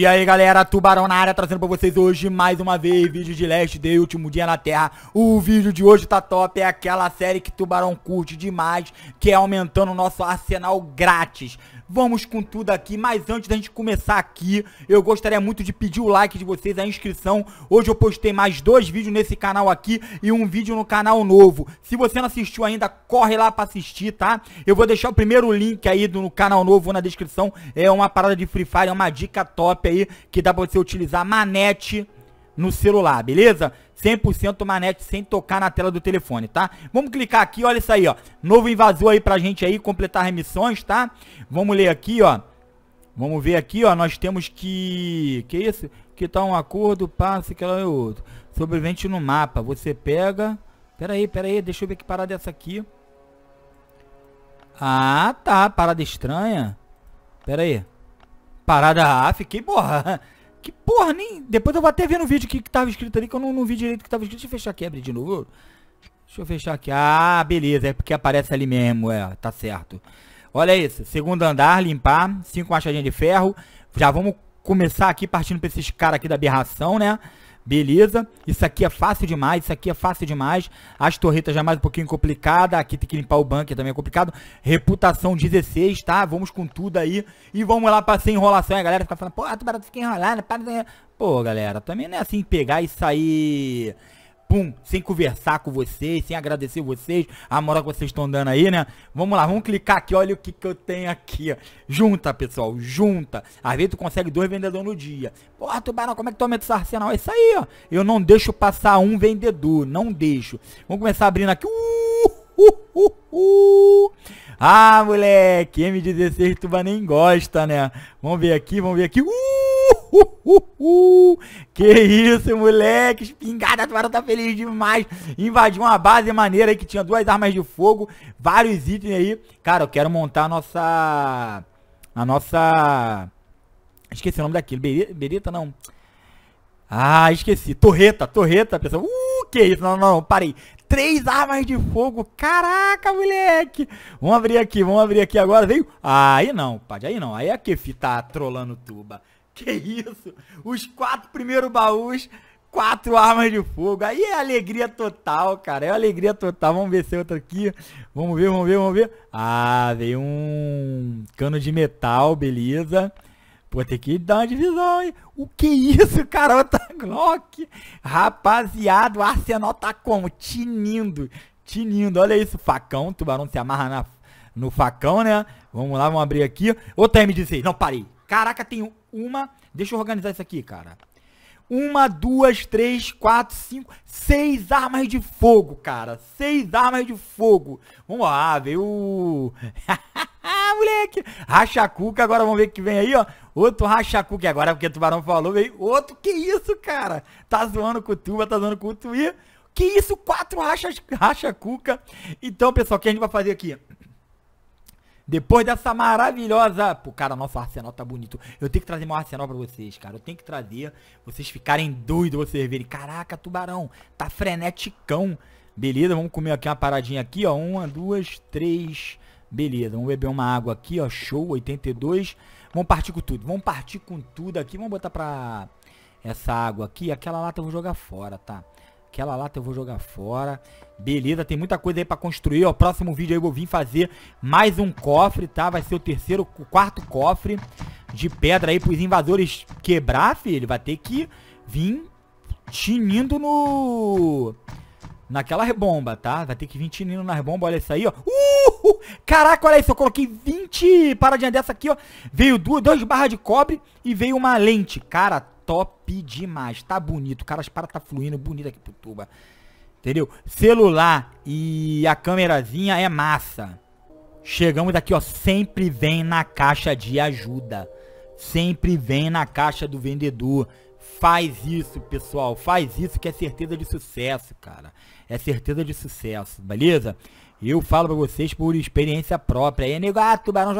E aí galera, Tubarão na área, trazendo pra vocês hoje mais uma vez vídeo de Last Day, último dia na Terra. O vídeo de hoje tá top, é aquela série que Tubarão curte demais, que é aumentando o nosso arsenal grátis. Vamos com tudo aqui, mas antes da gente começar aqui, eu gostaria muito de pedir o like de vocês, a inscrição. Hoje eu postei mais 2 vídeos nesse canal aqui e um vídeo no canal novo. Se você não assistiu ainda, corre lá pra assistir, tá? Eu vou deixar o primeiro link aí do canal novo na descrição, é uma parada de Free Fire, é uma dica top aí, que dá pra você utilizar manete no celular, beleza? 100% manete, sem tocar na tela do telefone, tá? Vamos clicar aqui, olha isso aí, ó. Novo invasor aí pra gente aí, completar remissões, tá? Vamos ler aqui, ó. Vamos ver aqui, ó. Nós temos que isso? Que tá um acordo, passe que ela é outro. Sobrevivente no mapa. Você pega... Pera aí. Deixa eu ver que parada é essa aqui. Ah, tá. Parada estranha. Pera aí. Parada, fiquei borra. Que porra, nem... Depois eu vou até ver no vídeo que tava escrito ali, que eu não vi direito o que tava escrito. Deixa eu fechar aqui, abrir de novo. Deixa eu fechar aqui. Ah, beleza, é porque aparece ali mesmo, é, tá certo. Olha isso, segundo andar, limpar, 5 machadinhas de ferro. Já vamos começar aqui partindo pra esses caras aqui da aberração, né? Beleza, isso aqui é fácil demais, as torretas já mais um pouquinho complicada, aqui tem que limpar o bunker também é complicado, reputação 16, tá, vamos com tudo aí, e vamos lá pra sem enrolação, a galera fica falando, pô, tu barato fica enrolando, para... Pô, galera, também não é assim pegar e sair, pum, sem conversar com vocês, sem agradecer vocês, a moral que vocês estão dando aí, né, vamos lá, vamos clicar aqui, olha o que eu tenho aqui, ó. Junta, pessoal, junta, às vezes tu consegue 2 vendedores no dia, porra, Tubarão, como é que tu aumenta esse arsenal, é isso aí, ó, eu não deixo passar um vendedor, não deixo, vamos começar abrindo aqui, ah, moleque, M16 Tuba nem gosta, né, vamos ver aqui, que isso, moleque, espingarda, Tubarão tá feliz demais. Invadiu uma base maneira aí que tinha 2 armas de fogo, vários itens aí. Cara, eu quero montar a nossa... Esqueci o nome daquilo, bereta não. Ah, esqueci, torreta, pessoal. Que isso, não, parei. 3 armas de fogo, caraca, moleque. Vamos abrir aqui agora, veio. Aí não, pá, aí não, aí é que tá trolando Tuba. Que isso? Os 4 primeiros baús, 4 armas de fogo. Aí é alegria total, cara. É alegria total. Vamos ver se é outro aqui. Vamos ver. Ah, veio um cano de metal, beleza. Pô, tem que dar uma divisão, hein? O que isso, cara? Outra Glock. Rapaziada, o arsenal tá como? Tinindo. Olha isso, facão. O Tubarão se amarra no facão, né? Vamos lá, vamos abrir aqui. Outra M16. Não, parei. Caraca, tem uma... Deixa eu organizar isso aqui, cara. 1, 2, 3, 4, 5, 6 armas de fogo, cara. 6 armas de fogo. Vamos lá, veio... moleque. Racha-cuca, agora vamos ver o que vem aí, ó. Outro racha-cuca, agora porque o Tubarão falou, veio outro. Que isso, cara? Tá zoando com o Tuba, tá zoando com o Tuí. Que isso, 4 racha-cuca. Então, pessoal, o que a gente vai fazer aqui? Depois dessa maravilhosa... Pô, cara, nosso arsenal tá bonito. Eu tenho que trazer meu arsenal pra vocês, cara. Eu tenho que trazer. Vocês ficarem doidos, vocês verem. Caraca, Tubarão. Tá freneticão. Beleza, vamos comer aqui uma paradinha aqui, ó. 1, 2, 3... Beleza, vamos beber uma água aqui, ó. Show, 82. Vamos partir com tudo aqui. Vamos botar pra... Essa água aqui. Aquela lata eu vou jogar fora, tá? Beleza, tem muita coisa aí pra construir, ó. Próximo vídeo aí eu vou vir fazer mais um cofre, tá? Vai ser o 4º cofre de pedra aí pros invasores quebrar, filho. Vai ter que vir tinindo no... Naquela rebomba, tá? Vai ter que vir tinindo na rebomba, olha isso aí, ó. Caraca, olha isso, eu coloquei 20 paradinha dessa aqui, ó. Veio 2 barras de cobre e veio uma lente. Cara, top demais. Tá bonito, cara, as paradas tá fluindo bonito aqui pro Tuba. Entendeu? Celular e a câmerazinha é massa. Chegamos aqui, ó. Sempre vem na caixa de ajuda. Sempre vem na caixa do vendedor. Faz isso, pessoal. Faz isso que é certeza de sucesso, cara. É certeza de sucesso, beleza? Eu falo pra vocês por experiência própria. Aí é nego, ah, Tubarão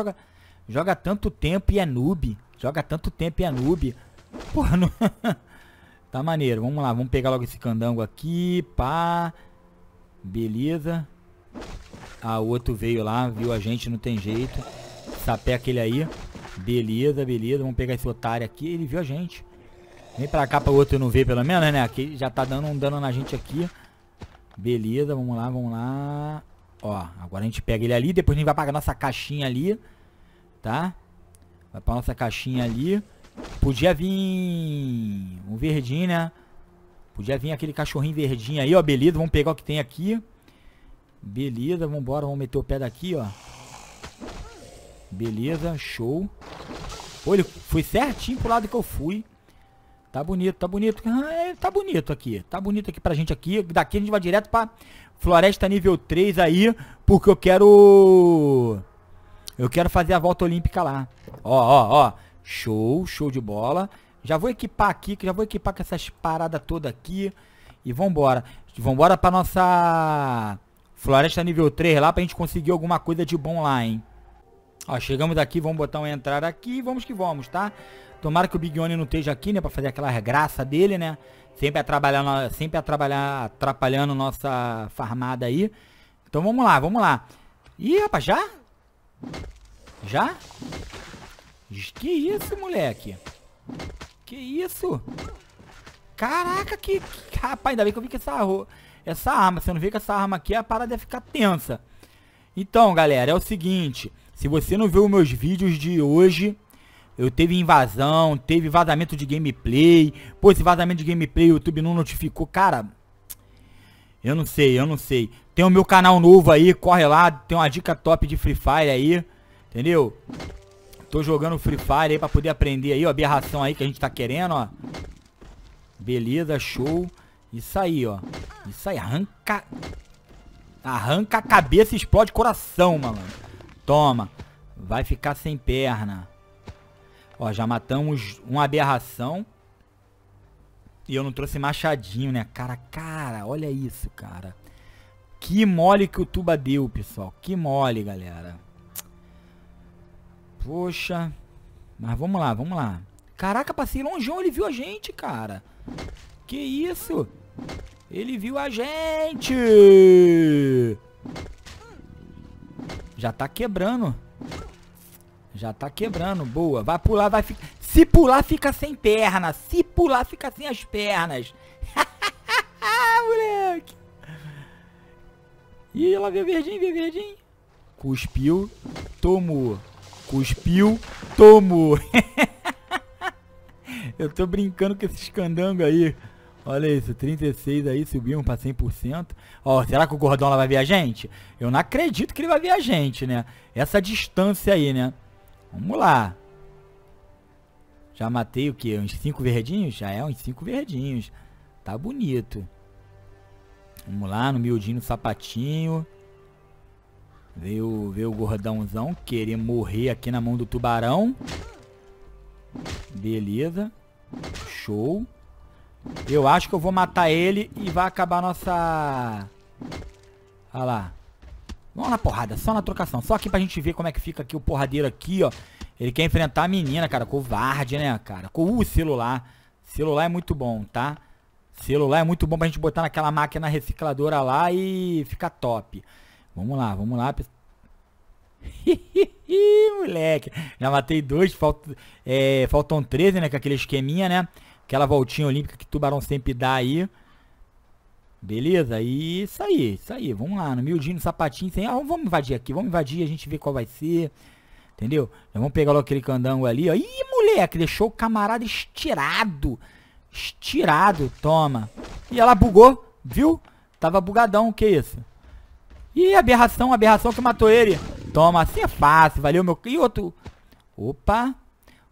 joga tanto tempo e é noob. Porra, não... Tá maneiro, vamos lá, vamos pegar logo esse candango aqui, pá. Beleza. Ah, o outro veio lá, viu a gente, não tem jeito. Sapeca ele aí. Beleza, beleza. Vamos pegar esse otário aqui. Ele viu a gente. Vem pra cá pra outro não ver pelo menos, né? Aqui já tá dando um dano na gente aqui. Beleza, vamos lá, vamos lá. Ó, agora a gente pega ele ali. Depois a gente vai pra nossa caixinha ali. Tá? Vai pra nossa caixinha ali. Podia vir um verdinho, né? Podia vir aquele cachorrinho verdinho aí, ó. Beleza, vamos pegar o que tem aqui. Beleza, vambora, vamos meter o pé daqui, ó. Beleza, show. Pô, ele foi certinho pro lado que eu fui. Tá bonito, tá bonito. Ah, tá bonito aqui. Tá bonito aqui pra gente aqui. Daqui a gente vai direto pra floresta nível 3 aí. Porque eu quero... eu quero fazer a volta olímpica lá. Ó, ó, ó. Show, show de bola. Já vou equipar aqui, que já vou equipar com essas paradas todas aqui. E vambora. Vambora pra nossa... floresta nível 3 lá pra gente conseguir alguma coisa de bom lá, hein. Ó, chegamos aqui, vamos botar uma entrada aqui e vamos que vamos, tá? Tomara que o Big One não esteja aqui, né? Pra fazer aquela graça dele, né? Sempre atrapalhando nossa farmada aí. Então vamos lá, vamos lá. Ih, rapaz, já? Já? Que isso, moleque? Que isso? Caraca, que... rapaz, ainda bem que eu vi com essa arma. Se eu não vi com essa arma aqui, a parada ia ficar tensa. Então, galera, é o seguinte... se você não viu meus vídeos de hoje, eu teve invasão, teve vazamento de gameplay. Pô, esse vazamento de gameplay o YouTube não notificou, cara. Eu não sei, eu não sei. Tem o meu canal novo aí, corre lá, tem uma dica top de Free Fire aí, entendeu? Tô jogando Free Fire aí pra poder aprender aí, ó, aberração aí que a gente tá querendo, ó. Beleza, show. Isso aí, ó. Isso aí, arranca... arranca a cabeça e explode coração, mano. Toma, vai ficar sem perna. Ó, já matamos uma aberração. E eu não trouxe machadinho, né? Cara, olha isso, cara. Que mole que o Tuba deu, pessoal. Que mole, galera. Poxa. Mas vamos lá, vamos lá. Caraca, passei longeão, ele viu a gente, cara. Que isso? Ele viu a gente. Já tá quebrando. Já tá quebrando. Boa. Vai pular, vai ficar... se pular, fica sem perna. Se pular, fica sem as pernas. Moleque. Ih, ela veio verdinho, veio verdinho. Cuspiu. Tomou. Cuspiu. Tomou. Eu tô brincando com esses candangos aí. Olha isso, 36 aí, subimos pra 100%. Ó, será que o gordão lá vai ver a gente? Eu não acredito que ele vai ver a gente, né? Essa distância aí, né? Vamos lá. Já matei o quê? Uns 5 verdinhos? Já é, uns 5 verdinhos. Tá bonito. Vamos lá, no miudinho, no sapatinho. Veio o gordãozão querer morrer aqui na mão do tubarão. Beleza. Show. Eu acho que eu vou matar ele e vai acabar a nossa... olha lá. Vamos na porrada, só na trocação. Só aqui pra gente ver como é que fica aqui o porradeiro aqui, ó. Ele quer enfrentar a menina, cara. Covarde, né, cara? Com o celular. Celular é muito bom, tá? Celular é muito bom pra gente botar naquela máquina recicladora lá e ficar top. Vamos lá, vamos lá. Moleque. Já matei 2, faltam 13, né? Com aquele esqueminha, né? Aquela voltinha olímpica que o tubarão sempre dá aí. Beleza? Isso aí, isso aí. Vamos lá, no miudinho, no sapatinho. Sem... ah, vamos invadir aqui, vamos invadir. A gente vê qual vai ser. Entendeu? Já vamos pegar logo aquele candango ali. Ó. Ih, moleque, deixou o camarada estirado. Estirado, toma. E ela bugou, viu? Tava bugadão, o que é isso? Ih, aberração, aberração que matou ele. Toma, assim é fácil, valeu meu... e outro... opa...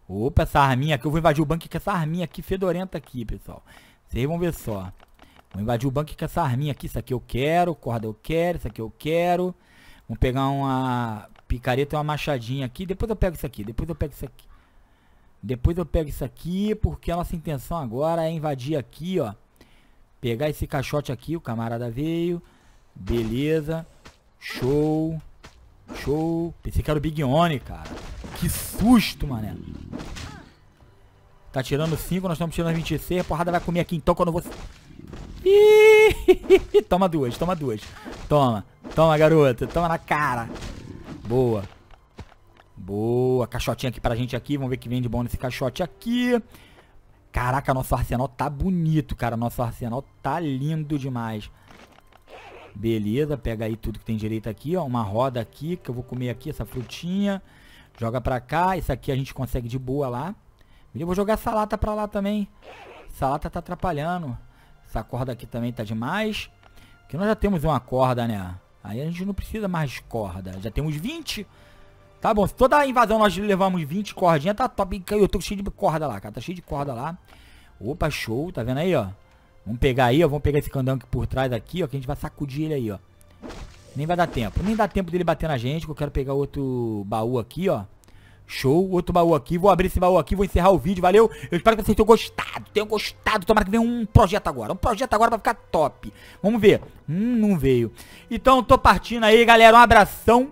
opa, essa arminha aqui, eu vou invadir o banco com essa arminha aqui, fedorenta aqui, pessoal. Vocês vão ver só. Vou invadir o banco com essa arminha aqui, isso aqui eu quero, corda eu quero, isso aqui eu quero. Vamos pegar uma picareta e uma machadinha aqui, depois eu pego isso aqui, depois eu pego isso aqui. Depois eu pego isso aqui, porque a nossa intenção agora é invadir aqui, ó. Pegar esse caixote aqui, o camarada veio. Beleza. Show. Show. Pensei que era o Big One, cara. Que susto, mané. Tá tirando 5, nós estamos tirando 26. A porrada vai comer aqui então quando você... ih, toma 2, toma 2. Toma, toma, garoto. Toma na cara. Boa. Boa, caixotinho aqui pra gente aqui. Vamos ver o que vem de bom nesse caixote aqui. Caraca, nosso arsenal tá bonito, cara. Nosso arsenal tá lindo demais. Beleza, pega aí tudo que tem direito aqui, ó. Uma roda aqui, que eu vou comer aqui, essa frutinha. Joga pra cá. Isso aqui a gente consegue de boa lá. Eu vou jogar essa lata pra lá também. Essa lata tá atrapalhando. Essa corda aqui também tá demais. Porque nós já temos uma corda, né? Aí a gente não precisa mais corda. Já temos 20. Tá bom, se toda a invasão nós levamos 20 cordinhas, tá top. Eu tô cheio de corda lá, cara. Tá cheio de corda lá. Opa, show. Tá vendo aí, ó? Vamos pegar aí, ó. Vamos pegar esse candango aqui por trás aqui, ó. Que a gente vai sacudir ele aí, ó. Nem vai dar tempo. Nem dá tempo dele bater na gente. Que eu quero pegar outro baú aqui, ó. Show. Outro baú aqui. Vou abrir esse baú aqui. Vou encerrar o vídeo. Valeu. Eu espero que vocês tenham gostado. Tomara que venha um projeto agora. Um projeto agora pra ficar top. Vamos ver. Não veio. Então, tô partindo aí, galera. Um abração.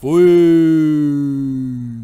Fui.